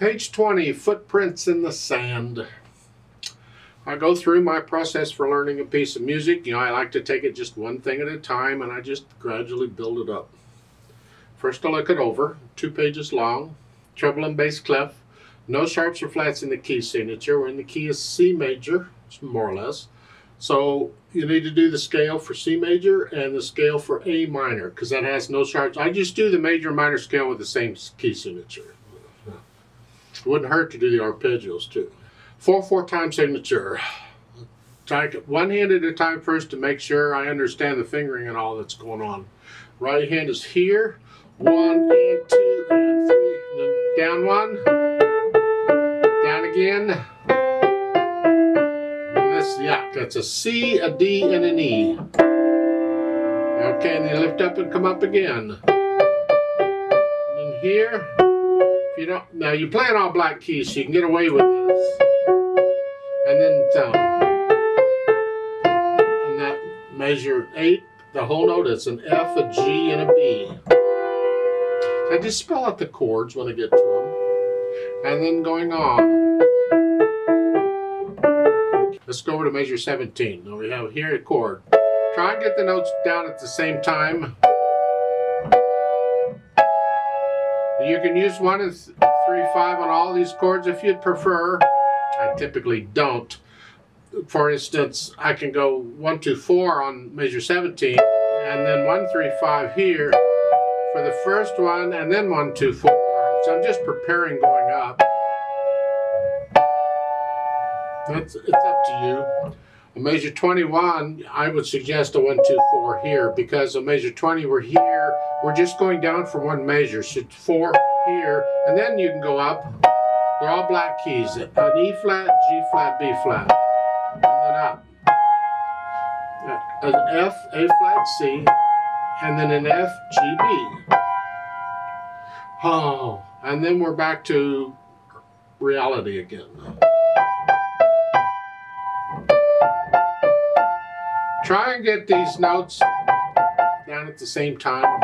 Page 20, Footprints in the Sand. I go through my process for learning a piece of music. You know, I like to take it just one thing at a time, and I just gradually build it up. First I look it over, 2 pages long, treble and bass clef, no sharps or flats in the key signature. We're in the key is C major, more or less. So you need to do the scale for C major and the scale for A minor, because that has no sharps. I just do the major and minor scale with the same key signature. It wouldn't hurt to do the arpeggios too. 4/4 time signature. Take it one hand at a time first to make sure I understand the fingering and all that's going on. Right hand is here. 1 and 2 and 3. And then down one. Down again. And this, yeah, that's a C, a D, and an E. Okay, and then lift up and come up again. And then here. You know, now you play it all black keys, so you can get away with this. And then in that measure 8, the whole note is an F, a G, and a B. So I just spell out the chords when I get to them, and then going on. Let's go over to measure 17. Now we have here a chord. Try and get the notes down at the same time. You can use 1 and 3/5 on all these chords if you'd prefer. I typically don't. For instance, I can go 1, 2, 4 on measure 17, and then 1, 3, 5 here for the first one, and then 1, 2, 4. So I'm just preparing going up. It's up to you. On measure 21, I would suggest a 1, 2, 4 here, because on measure 20 we're here. We're just going down for one measure, so 4 here, and then you can go up. They're all black keys, an E flat, G flat, B flat, and then up. An F, A flat, C, and then an F, G, B. Oh, and then we're back to reality again. Try and get these notes down at the same time.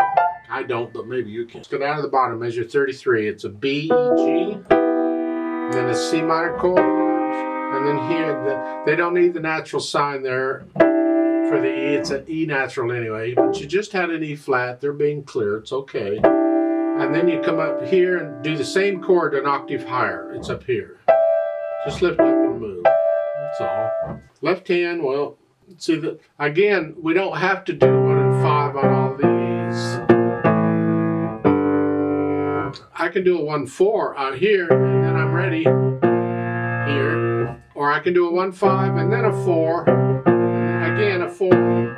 I don't, but maybe you can. Let's go down to the bottom, measure 33. It's a B, E, G, and then a C minor chord, and then here, they don't need the natural sign there for the E. It's an E natural anyway, but you just had an E flat. They're being clear. It's okay. And then you come up here and do the same chord an octave higher. It's up here. Just lift up and move. That's all. Left hand, well, see, that again, we don't have to do 1 and 5 on all these. I can do a 1/4 out here, and then I'm ready here. Or I can do a 1/5 and then a 4. Again, a 4.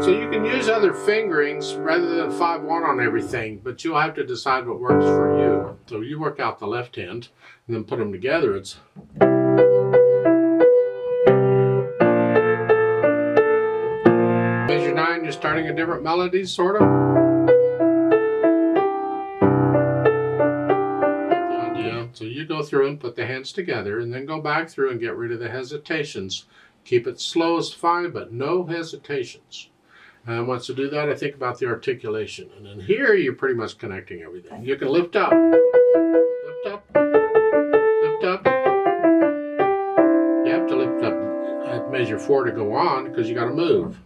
So you can use other fingerings rather than 5/1 on everything, but you'll have to decide what works for you. So you work out the left hand and then put them together. It's measure 9, you're starting a different melody, sort of. So you go through and put the hands together, and then go back through and get rid of the hesitations. Keep it slow is fine, but no hesitations. And once you do that, I think about the articulation. And then here, you're pretty much connecting everything. You can lift up, lift up, lift up. You have to lift up at measure 4 to go on, because you got to move.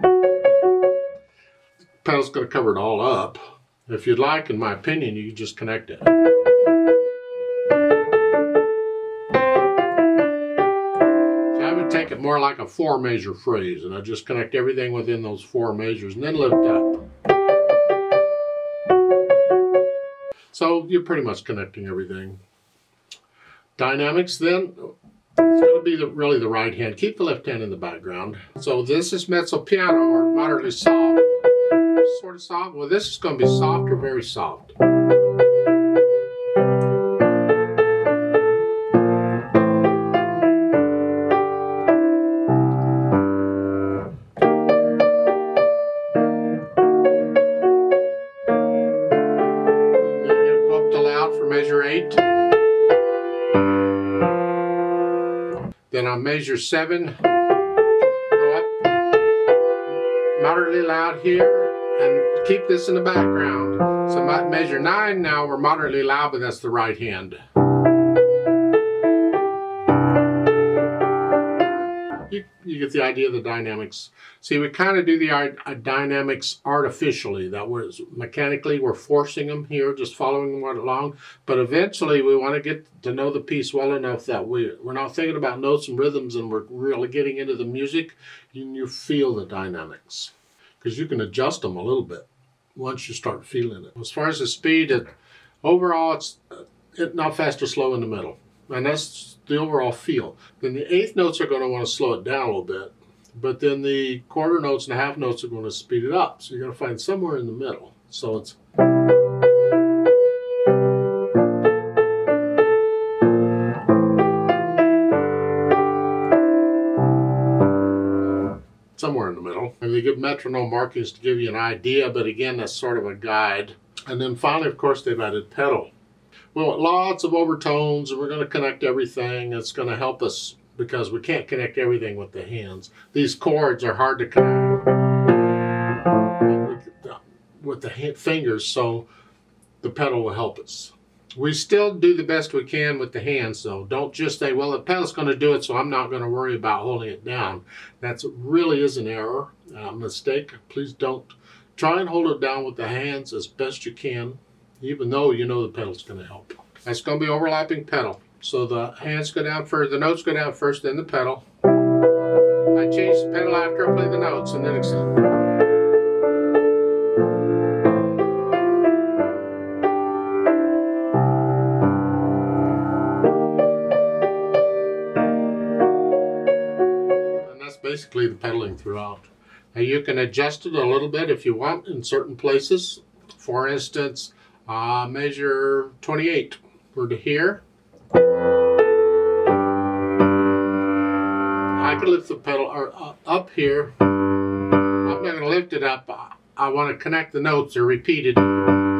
The pedal's going to cover it all up. If you'd like, in my opinion, you just connect it. So I would take it more like a 4-measure phrase, and I just connect everything within those 4 measures, and then lift up. So you're pretty much connecting everything. Dynamics then, it's going to be really the right hand. Keep the left hand in the background. So this is mezzo piano, or moderately soft. Sort of soft. Well, this is going to be soft or very soft. Then go up to loud for measure 8. Then on measure 7, go up moderately loud here. And keep this in the background. So measure 9 now, we're moderately loud, but that's the right hand. You get the idea of the dynamics. See, we kind of do the dynamics artificially. That was mechanically, we're forcing them here, just following them right along. But eventually, we want to get to know the piece well enough that we're not thinking about notes and rhythms, and we're really getting into the music. You feel the dynamics because you can adjust them a little bit once you start feeling it. As far as the speed, overall, it's not fast or slow in the middle. And that's the overall feel. Then the eighth notes are going to want to slow it down a little bit, but then the quarter notes and the half notes are going to speed it up. So you're going to find somewhere in the middle. So it's... somewhere in the middle. And they give metronome markings to give you an idea, but again, that's sort of a guide. And then finally, of course, they've added pedal. We want lots of overtones, and we're going to connect everything. That's going to help us because we can't connect everything with the hands. These chords are hard to connect with the fingers, so the pedal will help us. We still do the best we can with the hands, though. Don't just say, well, the pedal's going to do it, so I'm not going to worry about holding it down. That really is an error, a mistake. Please don't. Try and hold it down with the hands as best you can, even though you know the pedal's going to help. That's going to be overlapping pedal. So the hands go down first, the notes go down first, then the pedal. I change the pedal after I play the notes, and then and that's basically the pedaling throughout. Now you can adjust it a little bit if you want in certain places. For instance, measure 28. We're to here. I can lift the pedal up here. I'm not going to lift it up. I want to connect the notes. They're repeated. I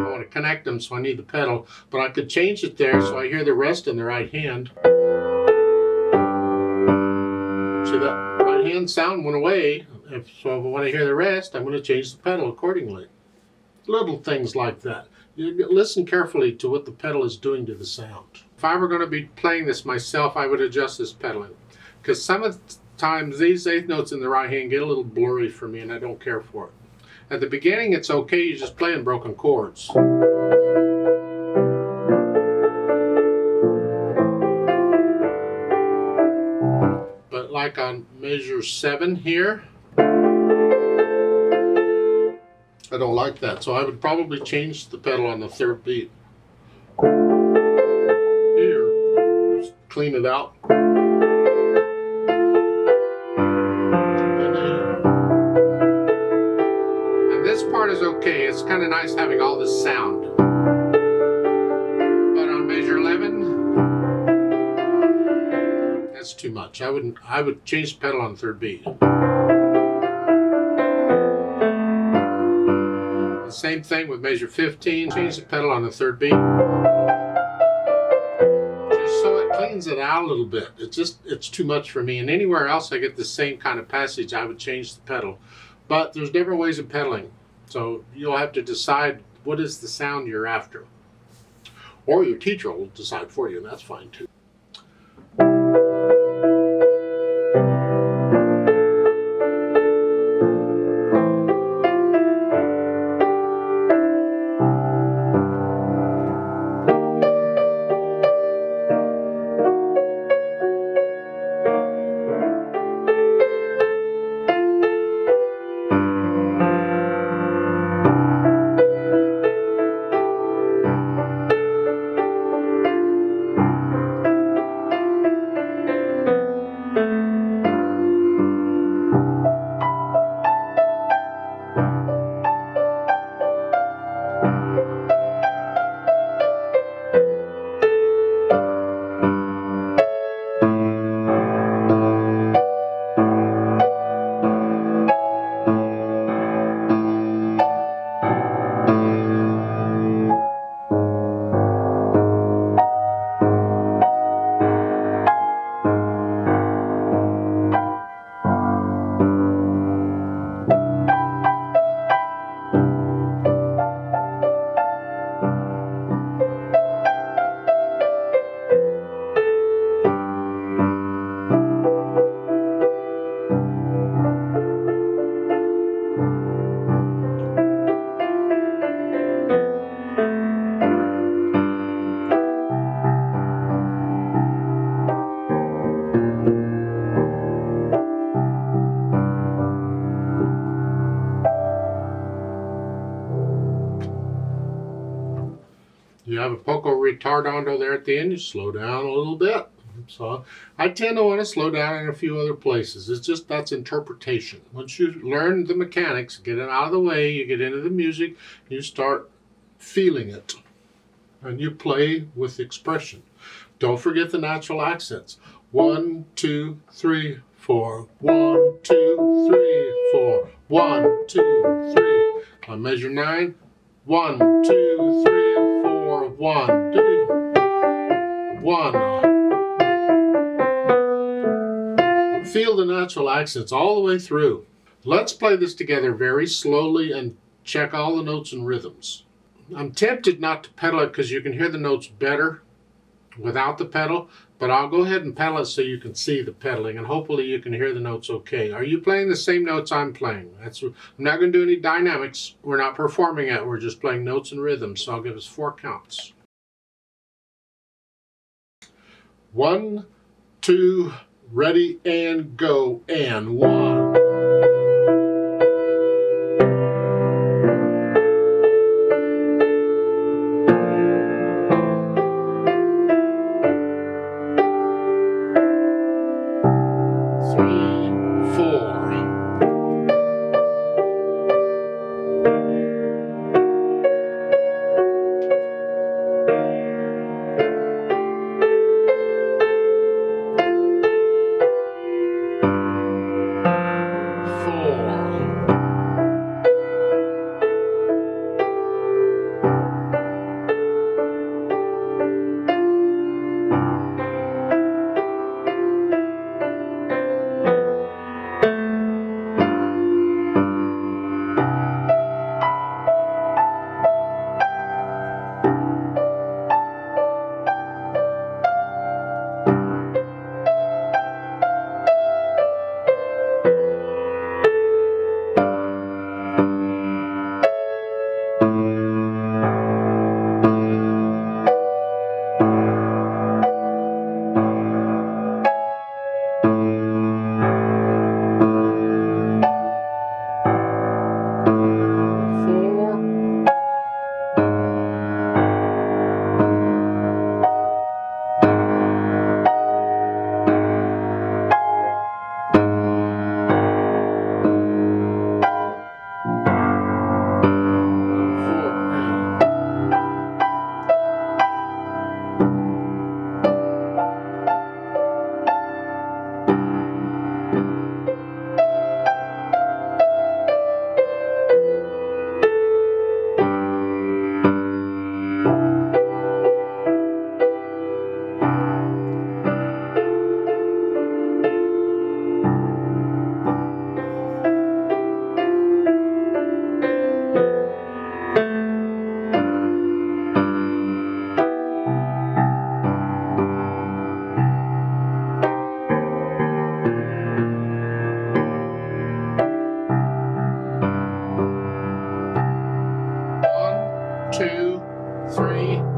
want to connect them, so I need the pedal. But I could change it there so I hear the rest in the right hand. See, that right hand sound went away. So if I want to hear the rest, I'm going to change the pedal accordingly. Little things like that. You listen carefully to what the pedal is doing to the sound. If I were going to be playing this myself, I would adjust this pedaling, because sometimes these eighth notes in the right hand get a little blurry for me, and I don't care for it. At the beginning, it's okay. You're just playing broken chords. But like on measure 7 here, I don't like that, so I would probably change the pedal on the third beat. Here, just clean it out. And this part is okay. It's kind of nice having all this sound. But on measure 11, that's too much. I would change the pedal on the third beat. Same thing with measure 15, change the pedal on the third beat. Just so it cleans it out a little bit. It's too much for me. And anywhere else I get the same kind of passage, I would change the pedal. But there's different ways of pedaling. So you'll have to decide what is the sound you're after. Or your teacher will decide for you, and that's fine too. You have a poco retardando there at the end, you slow down a little bit. So I tend to want to slow down in a few other places. It's just that's interpretation. Once you learn the mechanics, get it out of the way, you get into the music, you start feeling it. And you play with expression. Don't forget the natural accents. 1, 2, 3, 4. 1, 2, 3, 4. 1, 2, 3. I measure 9. 1, 2, 3, 4. 1, 2. 1. Feel the natural accents all the way through. Let's play this together very slowly and check all the notes and rhythms. I'm tempted not to pedal it because you can hear the notes better without the pedal, but I'll go ahead and pedal it so you can see the pedaling and hopefully you can hear the notes okay. Are you playing the same notes I'm playing? I'm not going to do any dynamics. We're not performing it. We're just playing notes and rhythms, so I'll give us 4 counts. 1, 2, ready and go, and 1. 3, 4. 2, 3.